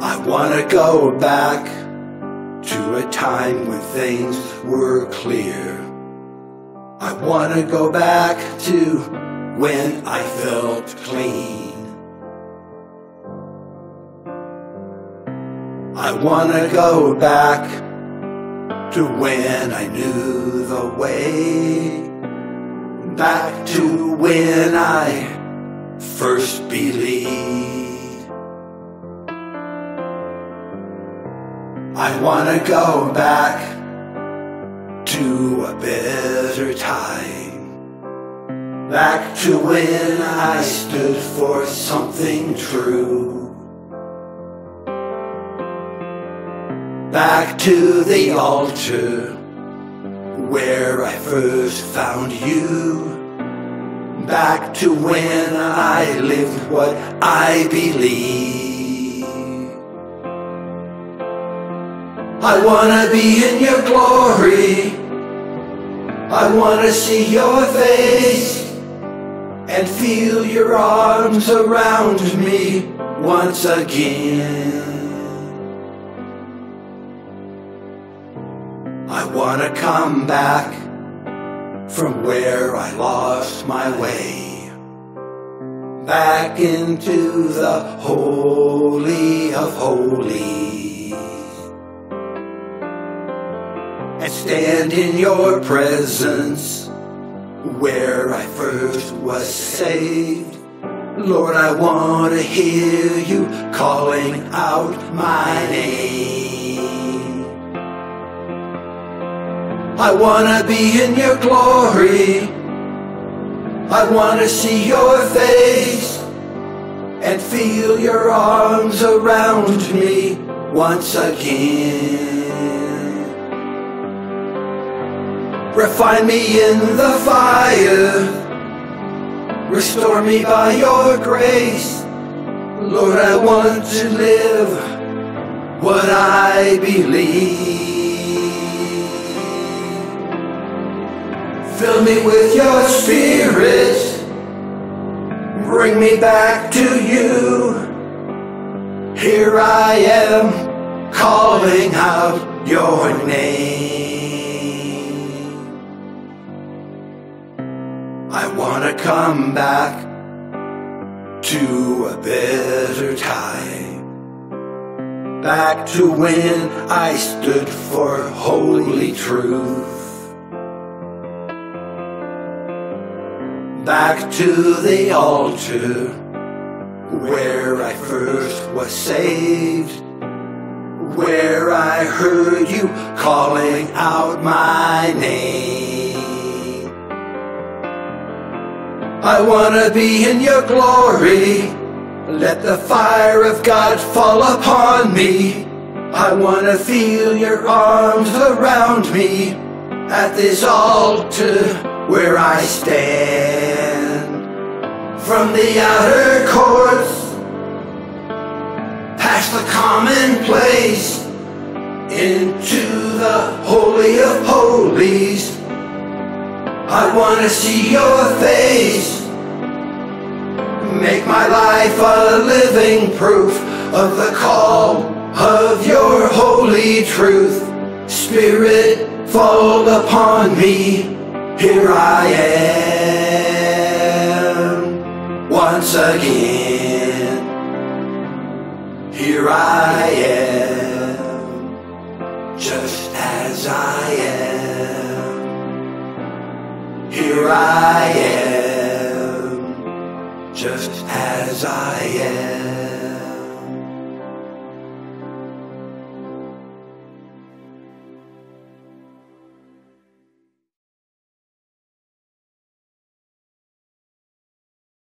I wanna go back to a time when things were clear. I wanna go back to when I felt clean. I wanna go back to when I knew the way, back to when I first believed. I wanna go back to a better time, back to when I stood for something true, back to the altar where I first found you, back to when I lived what I believe. I wanna be in your glory, I wanna see your face and feel your arms around me once again. I wanna come back from where I lost my way, back into the Holy of Holies, and stand in your presence where I first was saved. Lord, I wanna hear you calling out my name. I wanna be in your glory, I wanna see your face and feel your arms around me once again. Refine me in the fire, restore me by your grace. Lord, I want to live what I believe. Fill me with your spirit, bring me back to you. Here I am, calling out your name. I wanna come back to a better time, back to when I stood for holy truth, back to the altar where I first was saved, where I heard you calling out my name. I wanna be in your glory, let the fire of God fall upon me. I wanna feel your arms around me at this altar where I stand. From the outer courts, past the commonplace, into the Holy of Holies, I wanna see your face, make my life a living proof of the call of your holy truth. Spirit, fall upon me, here I am, once again. Here I am, just as I am. Here I am, just as I am.